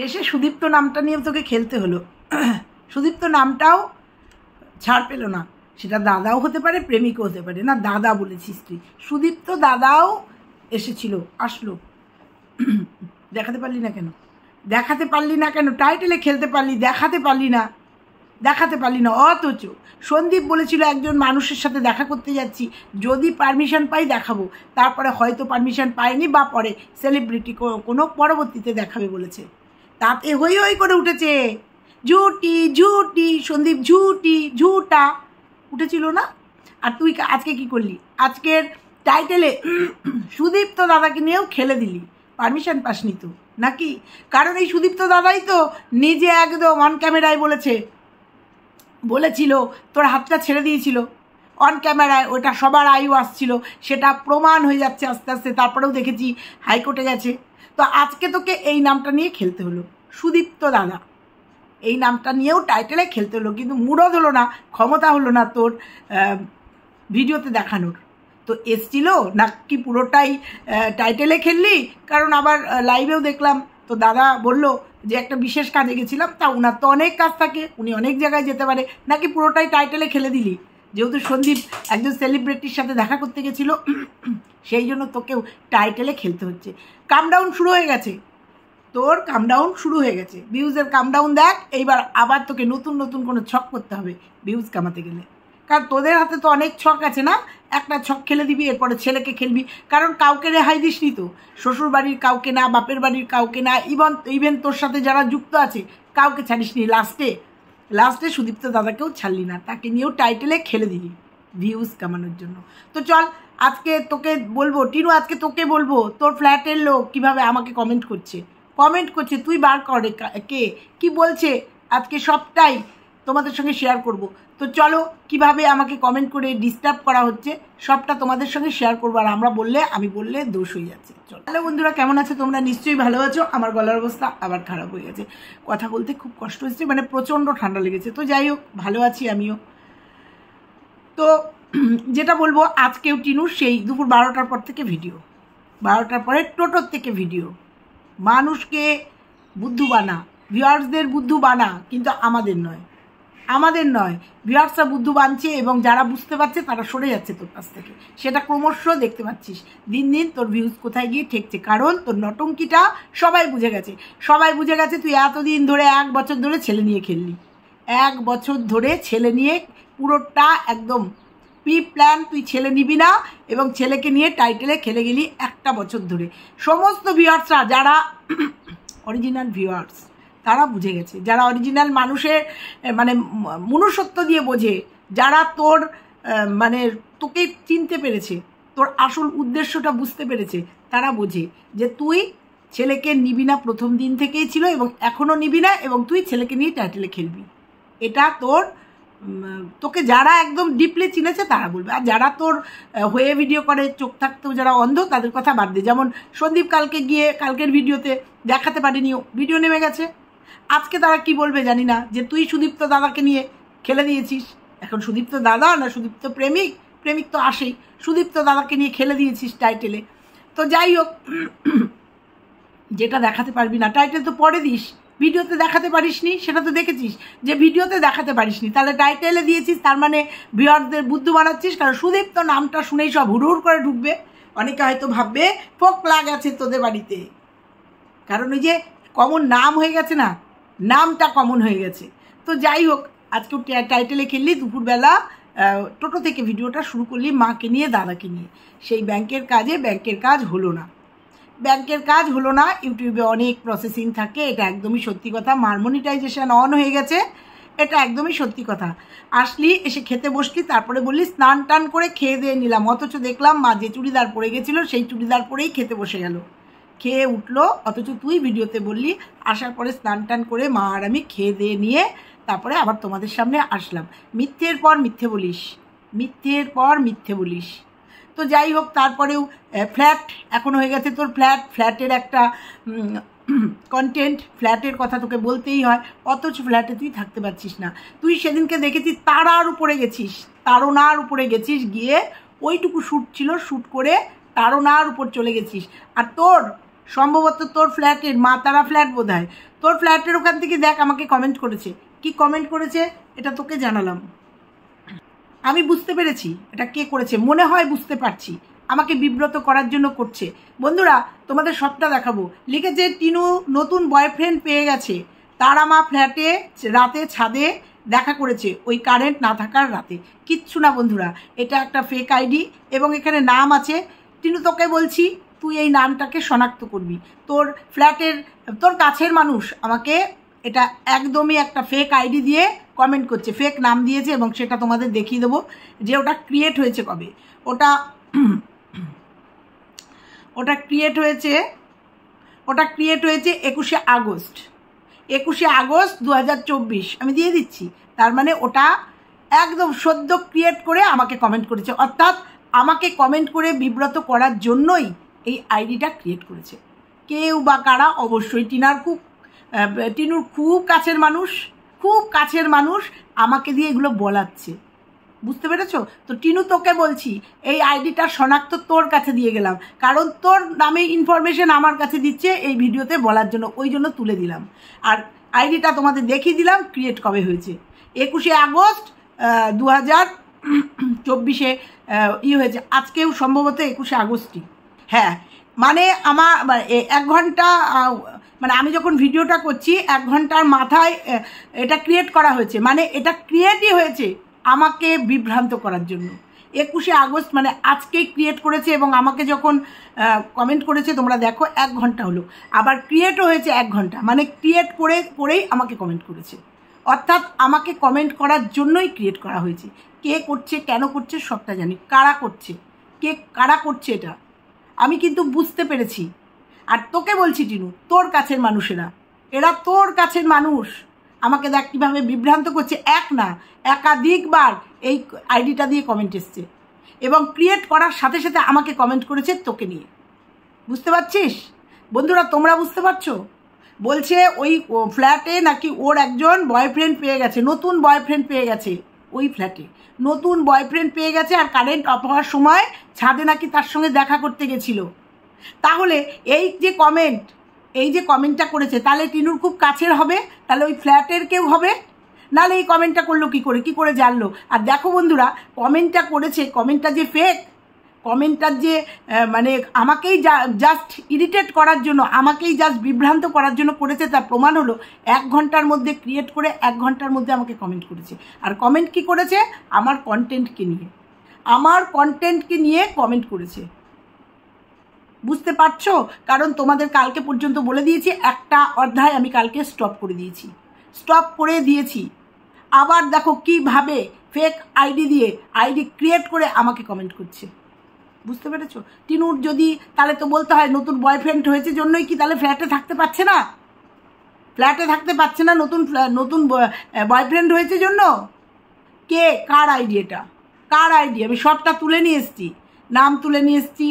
শেষে সুদীপ্ত নামটা নিয়ে তোকে খেলতে হলো। সুদীপ্ত নামটাও ছাড় পেল না, সেটা দাদাও হতে পারে, প্রেমিকও হতে পারে। না, দাদা বলেছিস তুই, সুদীপ্ত দাদাও এসেছিল, আসলো, দেখাতে পারলি না কেন? দেখাতে পারলি না কেন? টাইটেলে খেলতে পারলি, দেখাতে পারলি না, দেখাতে পারলি না। অথচ সন্দীপ বলেছিল একজন মানুষের সাথে দেখা করতে যাচ্ছি, যদি পারমিশন পাই দেখাবো। তারপরে হয়তো পারমিশন পায়নি, বা পরে সেলিব্রিটি কোনো পরবর্তীতে দেখাবে বলেছে। তাতে হই হই করে উঠেছে ঝুটি ঝুটি সন্দীপ, ঝুটি ঝুটা উঠেছিল না? আর তুই আজকে কি করলি? আজকের টাইটেলে সুদীপ্ত দাদাকে নিয়েও খেলে দিলি, পারমিশন পাসনি তো নাকি? কারণ এই সুদীপ্ত দাদাই তো নিজে একদম অন ক্যামেরায় বলেছিল তোর হাতটা ছেড়ে দিয়েছিল অন ক্যামেরায়। ওটা সবার আয়ু আসছিল, সেটা প্রমাণ হয়ে যাচ্ছে আস্তে আস্তে। তারপরেও দেখেছি হাইকোর্টে গেছে। তো আজকে তোকে এই নামটা নিয়ে খেলতে হলো, সুদীপ্ত দাদা, এই নামটা নিয়েও টাইটেলে খেলতে হলো। কিন্তু মুরদ হলো না, ক্ষমতা হলো না তোর ভিডিওতে দেখানোর। তো এসছিল না কি পুরোটাই টাইটেলে খেললি? কারণ আবার লাইভেও দেখলাম তো দাদা বলল যে একটা বিশেষ কাজে গেছিলাম, তা ওনার তো অনেক কাজ থাকে, উনি অনেক জায়গায় যেতে পারে, নাকি পুরোটাই টাইটেলে খেলে দিলি? যেহেতু সন্দীপ একজন সেলিব্রিটির সাথে দেখা করতে গেছিল, সেই জন্য তোকেও টাইটেলে খেলতে হচ্ছে। কামডাউন শুরু হয়ে গেছে তোর, কামডাউন শুরু হয়ে গেছে। ভিউজের কামডাউন দেখ, এইবার আবার তোকে নতুন নতুন কোনো ছক করতে হবে ভিউজ কামাতে গেলে। কারণ তোদের হাতে তো অনেক ছক আছে না, একটা ছক খেলে দিবি, এরপরে ছেলেকে খেলবি। কারণ কাউকে রেহাই দিসনি তো, শ্বশুরবাড়ির কাউকে না, বাপের বাড়ির কাউকে না, ইভেন তোর সাথে যারা যুক্ত আছে কাউকে ছাড়িসনি। লাস্টে সুদীপ্ত দাদাকেও ছাড়লি না, তাকে নিয়েও টাইটেলে খেলে দিলি ভিউজ কামানোর জন্য। তো চল আজকে তোকে বলবো, টিনু আজকে তোকে বলবো, তোর ফ্ল্যাটের লোক কীভাবে আমাকে কমেন্ট করছে তুই বার করে কে কি বলছে, আজকে সবটাই তোমাদের সঙ্গে শেয়ার করব। তো চলো কিভাবে আমাকে কমেন্ট করে ডিস্টার্ব করা হচ্ছে সবটা তোমাদের সঙ্গে শেয়ার করবো। আর আমি বললে দোষ হয়ে যাচ্ছে। চলো, হ্যালো বন্ধুরা, কেমন আছো তোমরা? নিশ্চয়ই ভালো আছো। আমার গলার অবস্থা আবার খারাপ হয়ে গেছে, কথা বলতে খুব কষ্ট হচ্ছে, মানে প্রচণ্ড ঠান্ডা লেগেছে। তো যাই হোক, ভালো আছি আমিও। তো যেটা বলবো, আজকেও টিনুর সেই দুপুর 12টার পর থেকে ভিডিও, 12টার পরে টোটোর থেকে ভিডিও। মানুষকে বুদ্ধু বানা, ভিউয়ার্সদের বুদ্ধু বানা, কিন্তু আমাদের নয় ভিউয়ার্সরা বুদ্ধু বানছে, এবং যারা বুঝতে পারছে তারা সরে যাচ্ছে তোর কাছ থেকে। সেটা ক্রমশ দেখতে পাচ্ছিস, দিন দিন তোর ভিউজ কোথায় গিয়ে ঠেকছে। কারণ তোর নটঙ্কিটা সবাই বুঝে গেছে। তুই এতদিন ধরে, 1 বছর ধরে ছেলে নিয়ে খেললি, 1 বছর ধরে ছেলে নিয়ে পুরোটা একদম প্রি প্ল্যান, তুই ছেলে নিবি না এবং ছেলেকে নিয়ে টাইটেলে খেলে গেলি 1 বছর ধরে। সমস্ত ভিউয়ার্সরা যারা অরিজিনাল ভিউয়ার্স তারা বুঝে গেছে, যারা অরিজিনাল মানুষের মানে মনুষ্যত্ব দিয়ে বোঝে, যারা তোর মানে তোকে চিনতে পেরেছে, তোর আসল উদ্দেশ্যটা বুঝতে পেরেছে, তারা বোঝে যে তুই ছেলেকে নিবি না, প্রথম দিন থেকেই ছিল এবং এখনও নিবি না, এবং তুই ছেলেকে নিয়ে টাইটেলে খেলবি। এটা তোকে যারা একদম ডিপলি চিনেছে তারা বলবে। আর যারা তোর হয়ে ভিডিও করে, চোখ থাকতেও যারা অন্ধ, তাদের কথা বাদ দে। যেমন সন্দীপ কালকের ভিডিওতে দেখাতে পারেনি, ভিডিও নেমে গেছে। আজকে তারা কি বলবে জানি না, যে তুই সুদীপ্ত দাদাকে নিয়ে খেলে দিয়েছিস। এখন সুদীপ্ত দাদা না সুদীপ্ত প্রেমিক তো আসেই, সুদীপ্ত দাদাকে নিয়ে খেলে দিয়েছিস টাইটেলে। তো যাই হোক, যেটা দেখাতে পারবি না টাইটেল তো পরে দিস, ভিডিওতে দেখাতে পারিসনি সেটা তো দেখেছিস, যে ভিডিওতে দেখাতে পারিসনি তাহলে টাইটেলে দিয়েছিস। তার মানে ভিউয়ারদের বুদ্ধু বানাচ্ছিস, কারণ সুদীপ্ত নামটা শুনেই সব হুড়হুড় করে ঢুকবে। অনেকে হয়তো ভাববে ফোকলা গেছে তোদের বাড়িতে, কারণ ওই যে কমন নাম হয়ে গেছে না, নামটা কমন হয়ে গেছে। তো যাই হোক, আজকে টাইটেলে খেললি, দুপুরবেলা টোটো থেকে ভিডিওটা শুরু করলি মাকে নিয়ে দাদাকে নিয়ে। সেই ব্যাংকের কাজ হলো না, ইউটিউবে অনেক প্রসেসিং থাকে, এটা একদমই সত্যি কথা। মার মনিটাইজেশন অন হয়ে গেছে, এটা একদমই সত্যি কথা। আসলি, এসে খেতে বসলি, তারপরে বললি স্নান টান করে খেয়ে দিয়ে নিলাম। অথচ দেখলাম মা যে চুড়িদার পরে গেছিলো সেই চুড়িদার পরেই খেতে বসে গেল, খেয়ে উঠলো। অথচ তুই ভিডিওতে বললি আসার পরে স্নান টান করে মা আর আমি খেয়ে দিয়ে নিয়ে তারপরে আবার তোমাদের সামনে আসলাম। মিথ্যের পর মিথ্যে বলিস। তো যাই হোক, তারপরেও ফ্ল্যাট এখন হয়ে গেছে তোর, ফ্ল্যাটের একটা কন্টেন্ট, ফ্ল্যাটের কথা তোকে বলতেই হয়। অথচ ফ্ল্যাটে তুই থাকতে পারছিস না। তুই সেদিনকে দেখেছিস তারনার উপরে গেছিস, গিয়ে ওইটুকু শ্যুট ছিল, শ্যুট করে তারনার উপর চলে গেছিস। আর তোর সম্ভবত তোর ফ্ল্যাটের মা তারা ফ্ল্যাট বোধ হয়, তোর ফ্ল্যাটের ওখান থেকে দেখ আমাকে কমেন্ট করেছে। কি কমেন্ট করেছে এটা তোকে জানালাম। আমি বুঝতে পেরেছি এটা কে করেছে, মনে হয় বুঝতে পারছি, আমাকে বিব্রত করার জন্য করছে। বন্ধুরা তোমাদের সবটা দেখাবো। লিখেছে টিনু নতুন বয়ফ্রেন্ড পেয়ে গেছে, তারা মা ফ্ল্যাটে রাতে ছাদে দেখা করেছে ওই কারেন্ট না থাকার রাতে। কিচ্ছু না বন্ধুরা, এটা একটা ফেক আইডি এবং এখানে নাম আছে। টিনু তোকে বলছি তুই এই নামটাকে শনাক্ত করবি। তোর ফ্ল্যাটের তোর কাছের মানুষ আমাকে এটা একদমই একটা ফেক আইডি দিয়ে কমেন্ট করছে, ফেক নাম দিয়েছে, এবং সেটা তোমাদের দেখিয়ে দেবো যে ওটা ক্রিয়েট হয়েছে কবে। ওটা ক্রিয়েট হয়েছে 21শে আগস্ট 2024। আমি দিয়ে দিচ্ছি, তার মানে ওটা একদম সদ্য ক্রিয়েট করে আমাকে কমেন্ট করেছে, অর্থাৎ আমাকে কমেন্ট করে বিব্রত করার জন্যই এই আইডিটা ক্রিয়েট করেছে কেউ বা কারা। অবশ্যই টিনুর খুব কাছের মানুষ, খুব কাছের মানুষ আমাকে দিয়ে এগুলো বলাচ্ছে, বুঝতে পেরেছ তো? টিনু তোকে বলছি এই আইডিটা শনাক্ত তোর কাছে দিয়ে গেলাম, কারণ তোর নামে ইনফরমেশন আমার কাছে দিচ্ছে এই ভিডিওতে বলার জন্য, ওই জন্য তুলে দিলাম। আর আইডিটা তোমাদের দেখিয়ে দিলাম ক্রিয়েট কবে হয়েছে, 21শে আগস্ট 2024-এ ই হয়েছে। আজকেও সম্ভবত 21শে আগস্টই, হ্যাঁ। মানে আমার 1 ঘন্টা, মানে আমি যখন ভিডিওটা করছি 1 ঘন্টার মাথায় এটা ক্রিয়েট করা হয়েছে, মানে এটা ক্রিয়েটই হয়েছে আমাকে বিভ্রান্ত করার জন্য। 21শে আগস্ট মানে আজকেই ক্রিয়েট করেছে, এবং আমাকে যখন কমেন্ট করেছে তোমরা দেখো 1 ঘন্টা হলো, আবার ক্রিয়েটও হয়েছে 1 ঘন্টা, মানে ক্রিয়েট করেই আমাকে কমেন্ট করেছে, অর্থাৎ আমাকে কমেন্ট করার জন্যই ক্রিয়েট করা হয়েছে। কে করছে, কেন করছে সবটা জানি, কারা করছে, কারা করছে এটা আমি কিন্তু বুঝতে পেরেছি। আর তোকে বলছি টিনু, তোর কাছের মানুষেরা, এরা তোর কাছের মানুষ, আমাকে দেখ কীভাবে বিভ্রান্ত করছে। এক না একাধিকবার এই আইডিটা দিয়ে কমেন্ট এসছে, এবং ক্রিয়েট করার সাথে সাথে আমাকে কমেন্ট করেছে তোকে নিয়ে, বুঝতে পারছিস বন্ধুরা? তোমরা বুঝতে পারছো? বলছে ওই ফ্ল্যাটে নাকি ওর একজন বয়ফ্রেন্ড পেয়ে গেছে, নতুন বয়ফ্রেন্ড পেয়ে গেছে, ওই ফ্ল্যাটে নতুন বয়ফ্রেন্ড পেয়ে গেছে, আর কারেন্ট অফ হওয়ার সময় ছাদে নাকি তার সঙ্গে দেখা করতে গেছিলো। তাহলে এই যে কমেন্টটা করেছে, তাহলে টিনুর খুব কাছের হবে, তাহলে ওই ফ্ল্যাটের কেউ হবে, নাহলে এই কমেন্টটা করলো কী করে জানলো? আর দেখো বন্ধুরা কমেন্টটা করেছে, কমেন্টটা যে ফেক, কমেন্টটার যে মানে আমাকেই জাস্ট ইরিটেট করার জন্য, আমাকেই জাস্ট বিভ্রান্ত করার জন্য করেছে, তার প্রমাণ হলো 1 ঘন্টার মধ্যে ক্রিয়েট করে 1 ঘন্টার মধ্যে আমাকে কমেন্ট করেছে। আর কমেন্ট কি করেছে? আমার কন্টেন্টকে নিয়ে কমেন্ট করেছে, বুঝতে পারছো? কারণ তোমাদের কালকে পর্যন্ত বলে দিয়েছি, একটা অধ্যায় আমি কালকে স্টপ করে দিয়েছি। আবার দেখো কীভাবে ফেক আইডি দিয়ে আইডি ক্রিয়েট করে আমাকে কমেন্ট করছে, বুঝতে পেরেছো? টিনুর যদি তাহলে তো বলতে হয় নতুন বয়ফ্রেন্ড হয়েছে জন্যই কি তাহলে ফ্ল্যাটে থাকতে পারছে না, নতুন বয়ফ্রেন্ড হয়েছে জন্য? কার আইডি? আমি সবটা তুলে নিয়ে এসছি, নাম তুলে নিয়ে এসছি,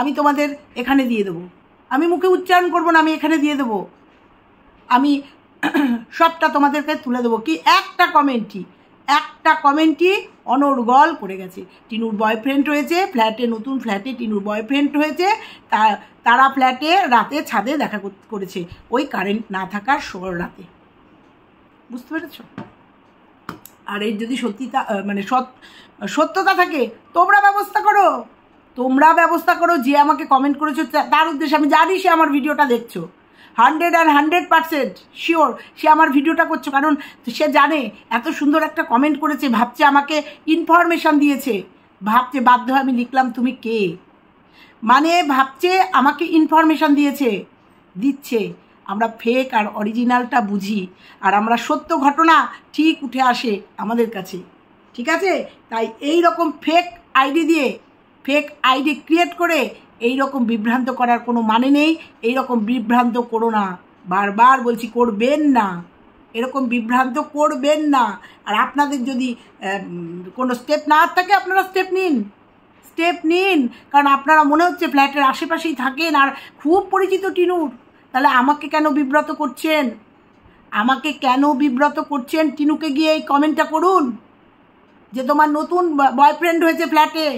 আমি তোমাদের এখানে দিয়ে দেবো। আমি মুখে উচ্চারণ করবো না, আমি এখানে দিয়ে দেবো, আমি সবটা তোমাদেরকে তুলে দেবো। কি একটা কমেন্টই অনর্গল করে গেছে। টিনুর বয়ফ্রেন্ড হয়েছে, ফ্ল্যাটে নতুন ফ্ল্যাটে টিনুর বয়ফ্রেন্ড হয়েছে, তারা ফ্ল্যাটে রাতে ছাদে দেখা করেছে ওই কারেন্ট না থাকার রাতে, বুঝতে পেরেছ? আর এর যদি সত্যতা থাকে তোমরা ব্যবস্থা করো। যে আমাকে কমেন্ট করেছো তার উদ্দেশ্যে, আমি জানি সে আমার ভিডিওটা দেখছো, 100% শিওর সে আমার ভিডিওটা করছো, কারণ সে জানে এত সুন্দর একটা কমেন্ট করেছে, ভাবছে আমাকে ইনফরমেশান দিয়েছে, ভাবছে বাধ্য আমি লিখলাম তুমি কে, মানে ভাবছে আমাকে ইনফরমেশান দিচ্ছে। আমরা ফেক আর অরিজিনালটা বুঝি, আর আমরা সত্য ঘটনা ঠিক উঠে আসে আমাদের কাছে, ঠিক আছে? তাই এই রকম ফেক আইডি ক্রিয়েট করে এই রকম বিভ্রান্ত করার কোনো মানে নেই। এই রকম বিভ্রান্ত করো না, বারবার বলছি করবেন না, এরকম বিভ্রান্ত করবেন না। আর আপনাদের যদি কোনো স্টেপ না থাকে আপনারা স্টেপ নিন, কারণ আপনারা মনে হচ্ছে ফ্ল্যাটের আশেপাশেই থাকেন আর খুব পরিচিত টিনুর, তাহলে আমাকে কেন বিব্রত করছেন? টিনুকে গিয়ে এই কমেন্টটা করুন যে তোমার নতুন বয়ফ্রেন্ড হয়েছে ফ্ল্যাটে,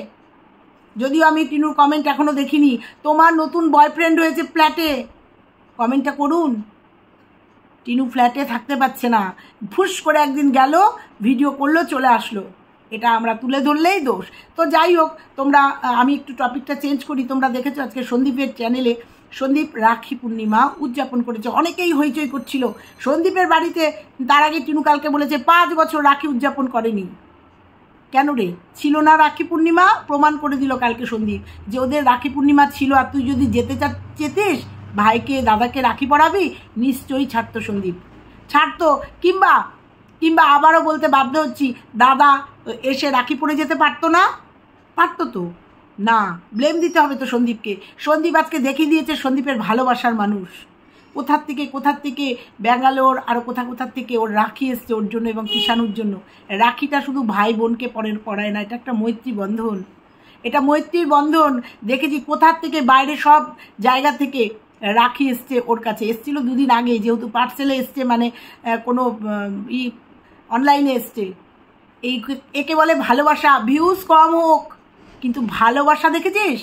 যদিও আমি টিনুর কমেন্ট এখনও দেখিনি। তোমার নতুন বয়ফ্রেন্ড হয়েছে ফ্ল্যাটে, কমেন্টটা করুন। টিনু ফ্ল্যাটে থাকতে পারছে না, ফুস করে একদিন গেল, ভিডিও করলো, চলে আসলো। এটা আমরা তুলে ধরলেই দোষ। তো যাই হোক, তোমরা, আমি একটু টপিকটা চেঞ্জ করি। তোমরা দেখেছো আজকে সন্দীপের চ্যানেলে সন্দীপ রাখি পূর্ণিমা উদযাপন করেছে, অনেকেই হইচই করছিল সন্দীপের বাড়িতে। তার আগে টিনু কালকে বলেছে 5 বছর রাখি উদযাপন করেনি। কেন রে, ছিল না রাখি পূর্ণিমা? প্রমাণ করে দিল কালকে সন্দীপ যে ওদের রাখি পূর্ণিমা ছিল। আর তুই যদি যেতিস ভাইকে দাদাকে রাখি পড়াবি, নিশ্চয়ই ছাড়তো সন্দীপ, ছাড়তো। কিংবা আবারও বলতে বাধ্য হচ্ছি, দাদা এসে রাখি পড়ে যেতে পারতো না? পারতো তো না, ব্লেম দিতে হবে তো সন্দীপকে। সন্দীপ আজকে দেখিয়ে দিয়েছে সন্দীপের ভালোবাসার মানুষ কোথার থেকে ব্যাঙ্গালোর আর কোথার থেকে ওর রাখি এসছে ওর জন্য এবং কিষানুর জন্য। রাখিটা শুধু ভাই বোনকে পড়ায় না, এটা একটা মৈত্রী বন্ধন, এটা মৈত্রীর বন্ধন। দেখেছি কোথার থেকে, বাইরে সব জায়গা থেকে রাখি এসছে ওর কাছে। এসছিল 2 দিন আগে, যেহেতু পার্সেলে এসছে, মানে কোনো অনলাইনে এসছে। একে বলে ভালোবাসা। ভিউজ কম হোক, কিন্তু ভালোবাসা দেখেছিস।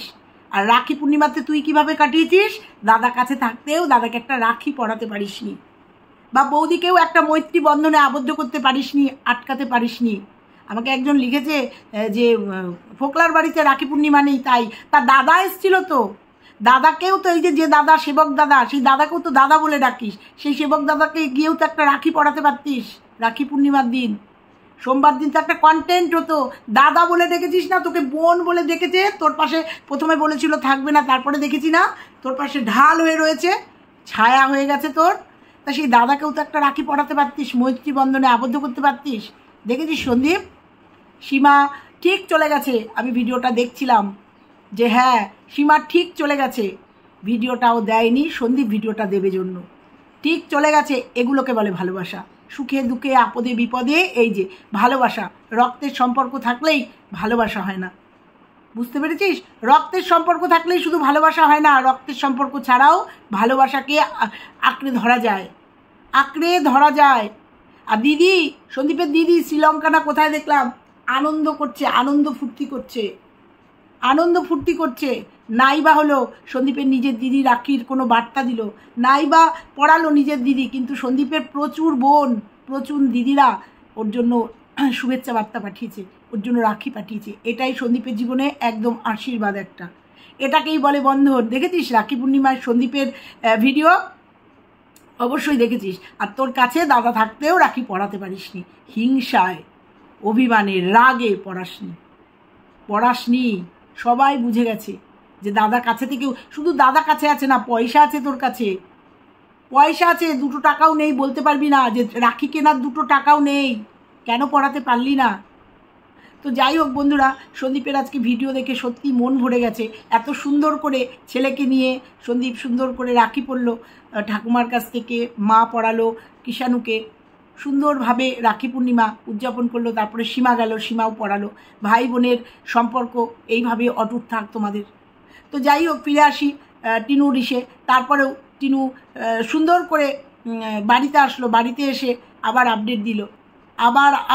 আর রাখি পূর্ণিমাতে তুই কিভাবে কাটিয়েছিস? দাদা কাছে থাকতেও দাদাকে একটা রাখি পড়াতে পারিসনি, বা বৌদিকেও একটা মৈত্রী বন্ধনে আবদ্ধ করতে পারিসনি, আটকাতে পারিসনি। আমাকে একজন লিখেছে যে ফোকলার বাড়িতে রাখি পূর্ণিমা নেই, তাই তার দাদা এসেছিল। তো দাদাকেও তো, এই যে দাদা সেবক দাদা, সেই দাদাকেও তো দাদা বলে ডাকিস। সেই সেবক দাদাকে গিয়েও তো একটা রাখি পড়াতে পারতিস। রাখি পূর্ণিমার দিন, সোমবার দিন তো একটা কন্টেন্ট হতো। দাদা বলে ডেকেছিস না, তোকে বোন বলে ডেকেছে। তোর পাশে প্রথমে বলেছিল থাকবে না, তারপরে দেখেছি না তোর পাশে ঢাল হয়ে রয়েছে, ছায়া হয়ে গেছে তোর। তা সেই দাদাকেও তো একটা রাখি পড়াতে পারতিস, মৈত্রী বন্ধনে আবদ্ধ করতে পারতিস। দেখেছিস সন্দীপ, সীমা ঠিক চলে গেছে। আমি ভিডিওটা দেখছিলাম যে হ্যাঁ, সীমা ঠিক চলে গেছে। ভিডিওটাও দেয়নি সন্দীপ, ভিডিওটা দেবে জন্য। ঠিক চলে গেছে, এগুলোকে বলে ভালোবাসা। সুখে দুঃখে আপদে বিপদে, এই যে ভালোবাসা। রক্তের সম্পর্ক থাকলেই ভালোবাসা হয় না, বুঝতে পেরেছিস? রক্তের সম্পর্ক থাকলেই শুধু ভালোবাসা হয় না, রক্তের সম্পর্ক ছাড়াও ভালোবাসাকে আঁকড়ে ধরা যায়। আর দিদি, সন্দীপের দিদি শ্রীলঙ্কা না কোথায় দেখলাম, আনন্দ ফুর্তি করছে। নাইবা হলো সন্দীপের নিজের দিদি রাখির কোনো বার্তা দিল, নাইবা পড়ালো নিজের দিদি, কিন্তু সন্দীপের প্রচুর বোন, প্রচুর দিদিরা ওর জন্য শুভেচ্ছা বার্তা পাঠিয়েছে, ওর জন্য রাখি পাঠিয়েছে। এটাই সন্দীপের জীবনে একদম আশীর্বাদ একটা, এটাকেই বলে বন্ধন। দেখেছিস রাখি পূর্ণিমায় সন্দীপের ভিডিও? অবশ্যই দেখেছিস। আর তোর কাছে দাদা থাকতেও রাখি পড়াতে পারিসনি, হিংসায়, অভিমানে, রাগে পড়াসনি। সবাই বুঝে গেছে যে দাদা কাছে থেকেও, শুধু দাদা কাছে আছে না, পয়সা আছে তোর কাছে। পয়সা আছে, 2 টাকাও নেই বলতে পারবি না যে রাখি কেনার 2 টাকাও নেই, কেন পড়াতে পারলি না? তো যাই হোক বন্ধুরা, সন্দীপের আজকে ভিডিও দেখে সত্যি মন ভরে গেছে। এত সুন্দর করে ছেলেকে নিয়ে সন্দীপ সুন্দর করে রাখি পড়লো, ঠাকুমার কাছ থেকে মা পড়ালো কিষানুকে, সুন্দরভাবে রাখি পূর্ণিমা উদযাপন করলো। তারপরে সীমা গেল, সীমাও পড়ালো। ভাই বোনের সম্পর্ক এইভাবে অটুট থাক তোমাদের। তো যাই হোক, ফিরে আসি টিনুর ইসে। তারপরেও টিনু সুন্দর করে বাড়িতে আসলো, বাড়িতে এসে আবার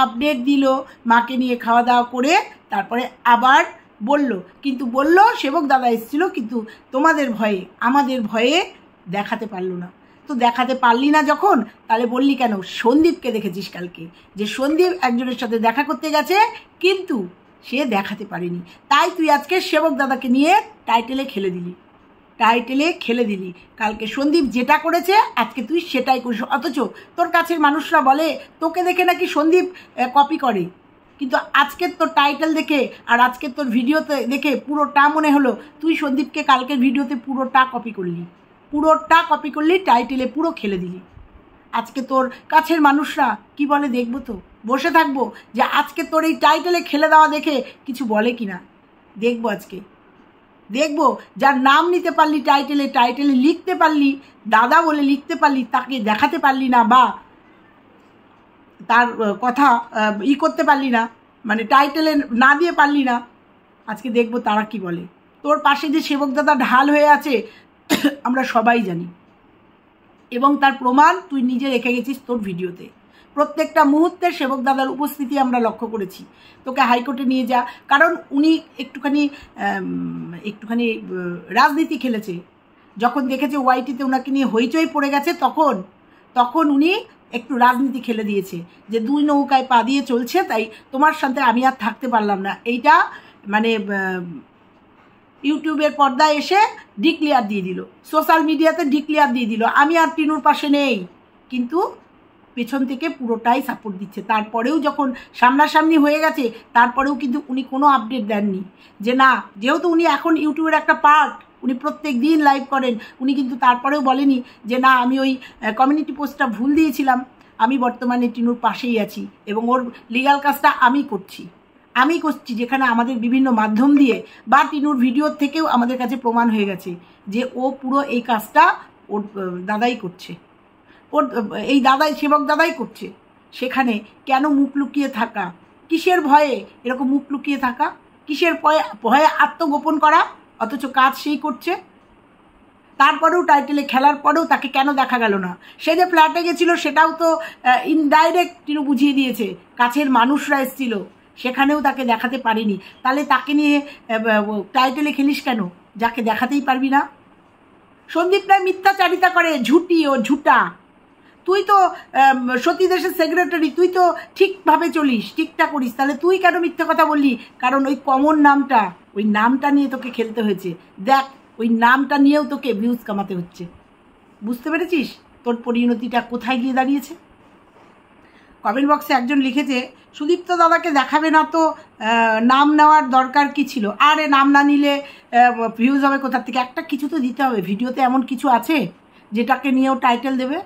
আপডেট দিল মাকে নিয়ে, খাওয়া দাওয়া করে। তারপরে আবার বলল সেবক দাদা এসেছিল, কিন্তু তোমাদের ভয়ে, আমাদের ভয়ে দেখাতে পারলো না। তো দেখাতে পারলি না যখন, তাহলে বললি কেন সন্দীপকে? দেখেছিস কালকে যে সন্দীপ একজনের সাথে দেখা করতে গেছে, কিন্তু সে দেখাতে পারেনি, তাই তুই আজকে সেবক দাদাকে নিয়ে টাইটেলে খেলে দিলি। কালকে সন্দীপ যেটা করেছে, আজকে তুই সেটাই করিস। অথচ তোর কাছের মানুষরা বলে তোকে দেখে নাকি সন্দীপ কপি করে, কিন্তু আজকের তোর টাইটেল দেখে আর আজকের তোর ভিডিওতে দেখে পুরোটা মনে হলো তুই সন্দীপকে কালকের ভিডিওতে পুরোটা কপি করলি, টাইটেলে পুরো খেলে দিলি। আজকে তোর কাছের মানুষরা কি বলে দেখবো, তো বসে থাকবো যে আজকে তোর এই টাইটেলে খেলে দেওয়া দেখে কিছু বলে কি না দেখবো। আজকে দেখবো যার নাম নিতে পারলি, টাইটেলে লিখতে পারলি, দাদা বলে লিখতে পারলি, তাকে দেখাতে পারলি না, বা তার কথা করতে পারলি না, মানে টাইটেলে না দিয়ে পারলি না, আজকে দেখবো তারা কি বলে। তোর পাশে যে সেবক দাদা ঢাল হয়ে আছে আমরা সবাই জানি, এবং তার প্রমাণ তুই নিজে রেখে গেছিস তোর ভিডিওতে। প্রত্যেকটা মুহূর্তে সেবক দাদার উপস্থিতি আমরা লক্ষ্য করেছি। তোকে হাইকোর্টে নিয়ে যা, কারণ উনি একটুখানি রাজনীতি খেলেছে। যখন দেখেছে ওয়াইটিতে ওনাকে নিয়ে হইচই পড়ে গেছে, তখন উনি একটু রাজনীতি খেলে দিয়েছে যে দুই নৌকায় পা দিয়ে চলছে, তাই তোমার সাথে আমি আর থাকতে পারলাম না। এইটা মানে ইউটিউবের পর্দায় এসে ডিক্লিয়ার দিয়ে দিল, সোশ্যাল মিডিয়াতে ডিক্লিয়ার দিয়ে দিল, আমি আর টিনুর পাশে নেই। কিন্তু পেছন থেকে পুরোটাই সাপোর্ট দিচ্ছে। তারপরেও যখন সামনাসামনি হয়ে গেছে, তারপরেও কিন্তু উনি কোনো আপডেট দেননি যে না, যেহেতু উনি এখন ইউটিউবের একটা পার্ট, উনি প্রত্যেক দিন লাইভ করেন, উনি কিন্তু তারপরেও বলেনি যে না আমি ওই কমিউনিটি পোস্টটা ভুল দিয়েছিলাম, আমি বর্তমানে টিনুর পাশেই আছি এবং ওর লিগাল কাজটা আমি করছি, যেখানে আমাদের বিভিন্ন মাধ্যম দিয়ে বা টিনুর ভিডিওর থেকেও আমাদের কাছে প্রমাণ হয়ে গেছে যে ও পুরো এই কাজটা ওর দাদাই করছে, ওর এই দাদাই, সেবক দাদাই করছে। সেখানে কেন মুখ লুকিয়ে থাকা? কিসের ভয়ে এরকম মুখ লুকিয়ে থাকা? কিসের ভয়ে আত্মগোপন করা? অথচ কাজ সেই করছে। তারপরেও টাইটেলে খেলার পরেও তাকে কেন দেখা গেল না? সে যে ফ্ল্যাটে গেছিলো সেটাও তো ইনডাইরেক্ট টিনু বুঝিয়ে দিয়েছে, কাছের মানুষরা এসেছিল, সেখানেও তাকে দেখাতে পারিনি। তাহলে তাকে নিয়ে টাইটেলে খেলিস কেন যাকে দেখাতেই পারবি না? সন্দীপ রায় মিথ্যাচারিতা করে, ঝুটি ও ঝুটা। তুই তো সতী দেশের সেক্রেটারি, তুই তো ঠিকভাবে চলিস, ঠিকঠাক করিস, তাহলে তুই কেন মিথ্যা কথা বললি? কারণ ওই কমন নামটা, ওই নামটা নিয়ে তোকে খেলতে হয়েছে। দেখ, ওই নামটা নিয়েও তোকে ভিউজ কামাতে হচ্ছে। বুঝতে পেরেছিস তোর পরিণতিটা কোথায় গিয়ে দাঁড়িয়েছে? কমেন্ট বক্সে একজন লিখেছে, সুদীপ্ত দাদাকে দেখাবে না তো নাম নেওয়ার দরকার কি ছিল? আরে নাম না নিলে ভিউজ হবে কোথার থেকে? একটা কিছু তো দিতে হবে। ভিডিওতে এমন কিছু আছে যেটাকে নিয়েও টাইটেল দেবে?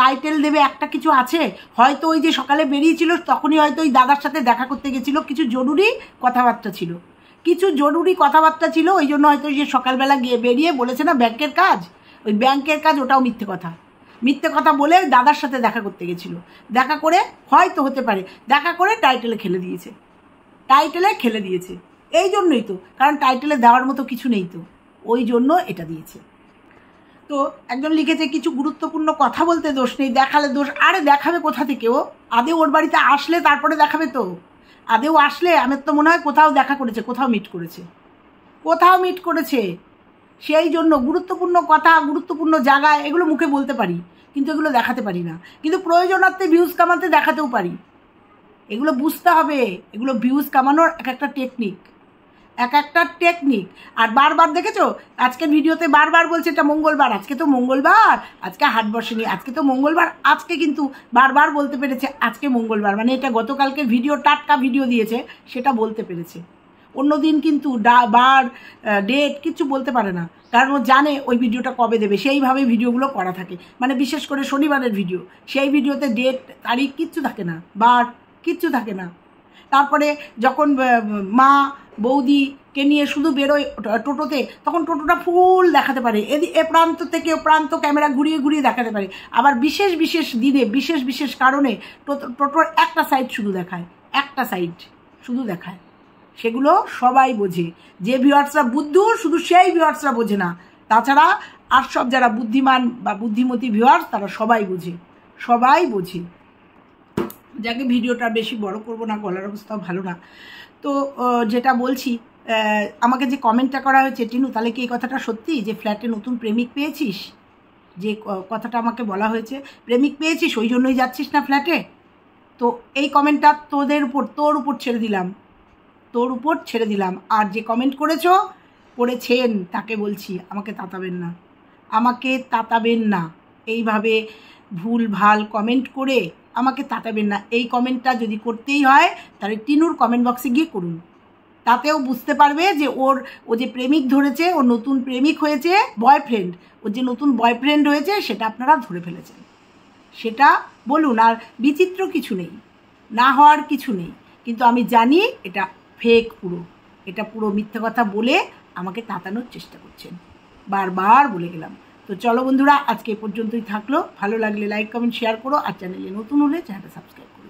টাইটেল দেবে একটা কিছু আছে। হয়তো ওই যে সকালে বেরিয়েছিল তখনই হয়তো ওই দাদার সাথে দেখা করতে গেছিলো, কিছু জরুরি কথাবার্তা ছিল, ওই জন্য হয়তো যে সকালবেলা গিয়ে বেরিয়ে বলেছে না ব্যাংকের কাজ, ওই ব্যাংকের কাজ, ওটাও মিথ্যে কথা বলে দাদার সাথে দেখা করতে গেছিলো। দেখা করে হয়তো, হতে পারে দেখা করে টাইটেলে খেলে দিয়েছে। এই জন্যই তো, কারণ টাইটেলে দেওয়ার মতো কিছু নেই তো, ওই জন্য এটা দিয়েছে। তো একজন লিখেছে, কিছু গুরুত্বপূর্ণ কথা বলতে দোষ নেই, দেখালে দোষ। আরে দেখাবে কোথা থেকে? ও আদেও ওর বাড়িতে আসলে তারপরে দেখাবে তো। আদেও আসলে আমার তো মনে হয় কোথাও দেখা করেছে, কোথাও মিট করেছে, সেই জন্য গুরুত্বপূর্ণ কথা, গুরুত্বপূর্ণ জায়গায় এগুলো মুখে বলতে পারি, কিন্তু এগুলো দেখাতে পারি না। কিন্তু প্রয়োজনার্থে ভিউজ কামাতে দেখাতেও পারি। এগুলো বুঝতে হবে, এগুলো ভিউজ কামানোর এক একটা টেকনিক। আর বারবার দেখেছো আজকের ভিডিওতে বারবার বলছে এটা মঙ্গলবার, আজকে হাট বসেনি, আজকে কিন্তু বারবার বলতে পেরেছে আজকে মঙ্গলবার, মানে এটা গতকালকের ভিডিও, টাটকা ভিডিও দিয়েছে সেটা বলতে পেরেছে। অন্য দিন কিন্তু বার ডেট কিছু বলতে পারে না, কারণ ও জানে ওই ভিডিওটা কবে দেবে, সেইভাবে ভিডিওগুলো করা থাকে। মানে বিশেষ করে শনিবারের ভিডিও, সেই ভিডিওতে ডেট তারিখ কিচ্ছু থাকে না, বার কিচ্ছু থাকে না। তারপরে যখন মা বৌদিকে নিয়ে শুধু বেরোয় টোটোতে, তখন টোটোটা ফুল দেখাতে পারে, এ প্রান্ত থেকে ও প্রান্ত ক্যামেরা ঘুরিয়ে দেখাতে পারে। আবার বিশেষ দিনে বিশেষ কারণে টোটোর একটা সাইড শুধু দেখায়। সেগুলো সবাই বোঝে, যে ভিউয়ার্সরা বুদ্ধু শুধু সেই ভিউয়ার্সরা বোঝে না, তাছাড়া আর সব যারা বুদ্ধিমান বা বুদ্ধিমতী ভিউয়ার্স তারা সবাই বোঝে। যাকে ভিডিওটা বেশি বড় করব না, গলার অবস্থাও ভালো না। তো যেটা বলছি, আমাকে যে কমেন্টটা করা হয়েছে, টিনু তাহলে কি এই কথাটা সত্যি যে ফ্ল্যাটে নতুন প্রেমিক পেয়েছিস? যে কথাটা আমাকে বলা হয়েছে, প্রেমিক পেয়েছিস ওই জন্যই যাচ্ছিস না ফ্ল্যাটে। তো এই কমেন্টটা তোর উপর ছেড়ে দিলাম। আর যে কমেন্ট করেছেন তাকে বলছি, আমাকে তাতাবেন না, এইভাবে ভুলভাল কমেন্ট করে আমাকে তাতাবেন না। এই কমেন্টটা যদি করতেই হয় তাহলে টিনুর কমেন্ট বক্সে গিয়ে করুন, তাতেও বুঝতে পারবে যে ও যে প্রেমিক ধরেছে, ও নতুন প্রেমিক হয়েছে, বয়ফ্রেন্ড, ওর যে নতুন বয়ফ্রেন্ড হয়েছে সেটা আপনারা ধরে ফেলেছেন, সেটা বলুন। আর বিচিত্র কিছু নেই, না হওয়ার কিছু নেই, কিন্তু আমি জানি এটা ফেক, এটা পুরো মিথ্যা কথা বলে আমাকে তাতানোর চেষ্টা করছেন, বারবার বলে গেলাম। তো চলো বন্ধুরা, আজকে এ পর্যন্তই থাকলো। ভালো লাগলে লাইক, কমেন্ট, শেয়ার করো, আর চ্যানেলে নতুন হলে চ্যানেলটা সাবস্ক্রাইব করো।